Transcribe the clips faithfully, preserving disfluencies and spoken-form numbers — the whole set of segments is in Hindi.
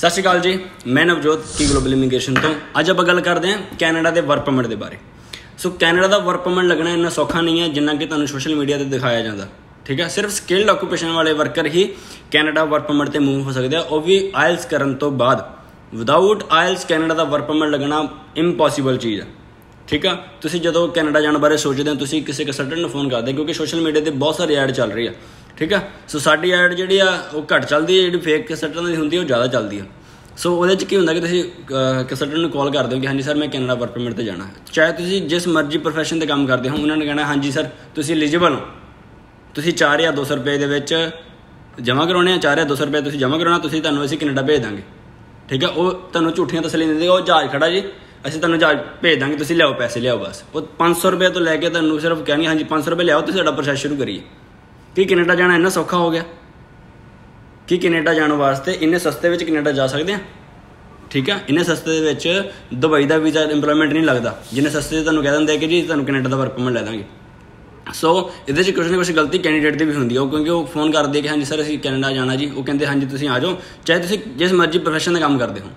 सत श्री अकाल जी, मैं नवजोत की ग्लोबल इमीग्रेशन तो अज आप गल करते हैं कैनेडा के वर्क परमिट के बारे। सो कैनेडा का वर्क परमिट लगना इन्ना सौखा नहीं है जिन्ना कि तुहानूं सोशल मीडिया पर दिखाया जाता। ठीक है, सिर्फ स्किल्ड ऑक्यूपेशन वाले वर्कर ही कैनेडा वर्क परमिट पर मूव हो सकते हैं, वह भी आयल्स करने तो बाद। विदाउट आयल्स कैनेडा का वर्क परमिट लगना इम्पॉसिबल चीज़ है। ठीक है, तुसीं जदों कैनेडा जाने बारे सोचते हो तुसीं किसी कंसलटेंट नूं फोन करते, क्योंकि सोशल मीडिया पर बहुत सारी ऐड चल रही है। ठीक है, सो साडी ऐड जी घट चलती है, जी फेक कंसलटेंट की होंगी वो ज़्यादा चलती है। सो वो कि होंगे कि तुम कंसलटेंट को कॉल करते हो कि हाँ जी सर मैं कैनेडा वर्क परमिट पर जाना है। चाहे तुम जिस मर्जी प्रोफेशन से काम करते हो, उन्होंने कहना हाँ जी सर तुम एलिजिबल हो, तुम चार हज़ार दो सौ रुपए जमा करवाने, चार हज़ार दो सौ रुपए तुम जमा करवाना, तुम असं कनेडा भेज देंगे। ठीक है, वो तुम्हें झूठियां तसल्लियां देंगे, वो जहाज़ खड़ा जी असं तुम जहाज़ भेज देंगे, तुम लियाओ पैसे लियाओ बस। वो पाँच सौ रुपये तो लैके तुम सिर्फ कहनी हाँ जी पाँच सौ रुपये लियाओ, तो साडा प्रोसेस शुरू करिए। कि कनेडा जाना इन्ना सौखा हो गया कि कनेडा जाने वास्ते इन्ने सस्ते में कनेडा जा सकते हैं। ठीक है, इन्ने सस्ते दुबई का वीज़ा इंप्लॉयमेंट नहीं लगता, जिन्हें सस्ते तुहानूं कह देंगे कि जी तुहानूं कनेडा का वर्क परमिट लै देंगे। सो इहदे च कुछ ना कुछ गलती कैंडीडेट की भी होंगी, क्योंकि वो फोन करते कि हाँ जी सर असीं कनेडा जाना जी, वो कहिंदे हाँ जी तुसीं आ जाओ, चाहे तुसीं जिस मर्जी प्रोफेशन का काम करते हो।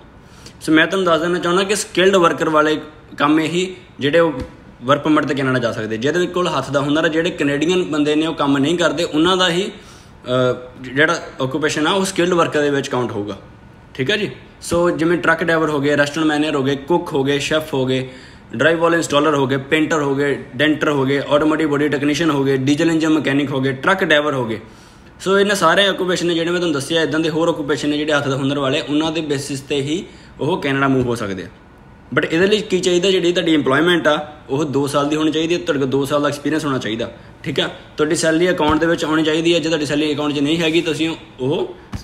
सो मैं तुहानूं दस देना चाहुंदा कि स्किल्ड वर्कर वाले काम यही जिहड़े वर्क परमिट तो कैनेडा जा सकते, जिहदे कोल हथ का हुनर है, जिहड़े कैनेडियन बंदे ने वो काम नहीं करते, उन्हां दा ही जिहड़ा ऑक्यूपेशन आ वो स्किल्ड वर्कर दे विच काउंट होगा। ठीक है जी, सो जिवें ट्रक ड्राइवर हो गए, रेस्टोरेंट मैनेजर हो गए, कुक हो गए, शैफ हो गए, ड्राइव वाले इंस्टॉलर हो गए, पेंटर हो गए, डेंटर हो गए, ऑटोमोटिव बॉडी टैक्नीशियन हो गए, डीजल इंजन मैकेनिक हो गए, ट्रक ड्राइवर हो गए। सो इन्हां सारे ऑक्यूपेशन ने जिहड़े मैं तुहानूं दस्सिया, इदां दे होर ऑक्यूपेशन ने जिहड़े हथ का हुनर वाले, उन्हां दे बेसिस ते ही वो कैनेडा मूव हो सकदे आ। बट इहदे लई की चाहिए जी, तुहाडी इंप्लॉयमेंट आ वो दो साल की होनी चाहिए, तुहाडे कोल दो साल का एक्सपीरियंस होना चाहिए। ठीक है, तुहाडी सैलरी अकाउंट दे विच आउणी चाहिदी है, जे तुहाडी सैलरी अकाउंट च नहीं हैगी तुसीं वो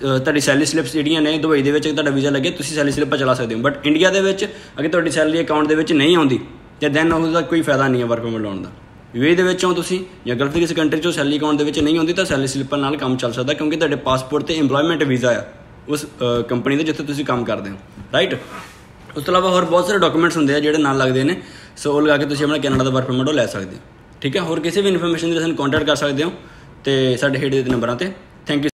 तुहाडी सैलरी स्लिप्स जिहड़ियां ने दुबई दे विच तुहाडा वीज़ा लगे तुसीं सैलरी स्लिप चला सकदे हो। बट इंडिया दे विच अगर तुहाडी सैलरी अकाउंट दे विच नहीं आउंदी ते दैन उसदा कोई फायदा नहीं है वर्क परमिट लाउण दा। यूएई दे विच हो तुसीं जां गल्फ दी किसी कंट्री चों सैलरी अकाउंट दे विच नहीं आउंदी तां सैलरी स्लिप नाल काम चल सकदा, क्योंकि तुहाडे पासपोर्ट ते इंप्लॉयमेंट वीज़ा आ उस कंपनी दे जिथे तुसीं काम करदे हो। राइट, उस तो अलावा होर बहुत सारे डॉक्यूमेंट्स होंगे हैं जिहड़े नाल लगदे ने, सो वो लगा के तुसीं अपना कैनेडा का वर्क परमिट लै सकदे हो। ठीक है, होर किसी भी इन्फॉर्मेशन दे तुसीं कांटेक्ट कर सकदे हो ते साडे हेड दे नंबरां ते। Thank you.